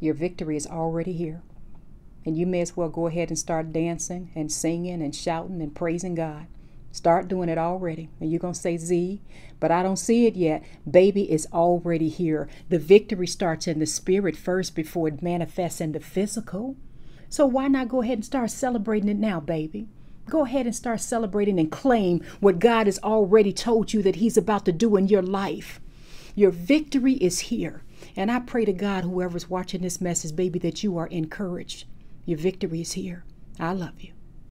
Your victory is already here. And you may as well go ahead and start dancing and singing and shouting and praising God. Start doing it already. And you're going to say, Z, but I don't see it yet. Baby, it's already here. The victory starts in the spirit first before it manifests in the physical. So why not go ahead and start celebrating it now, baby? Go ahead and start celebrating and claim what God has already told you that he's about to do in your life. Your victory is here. And I pray to God, whoever's watching this message, baby, that you are encouraged. Your victory is here. I love you.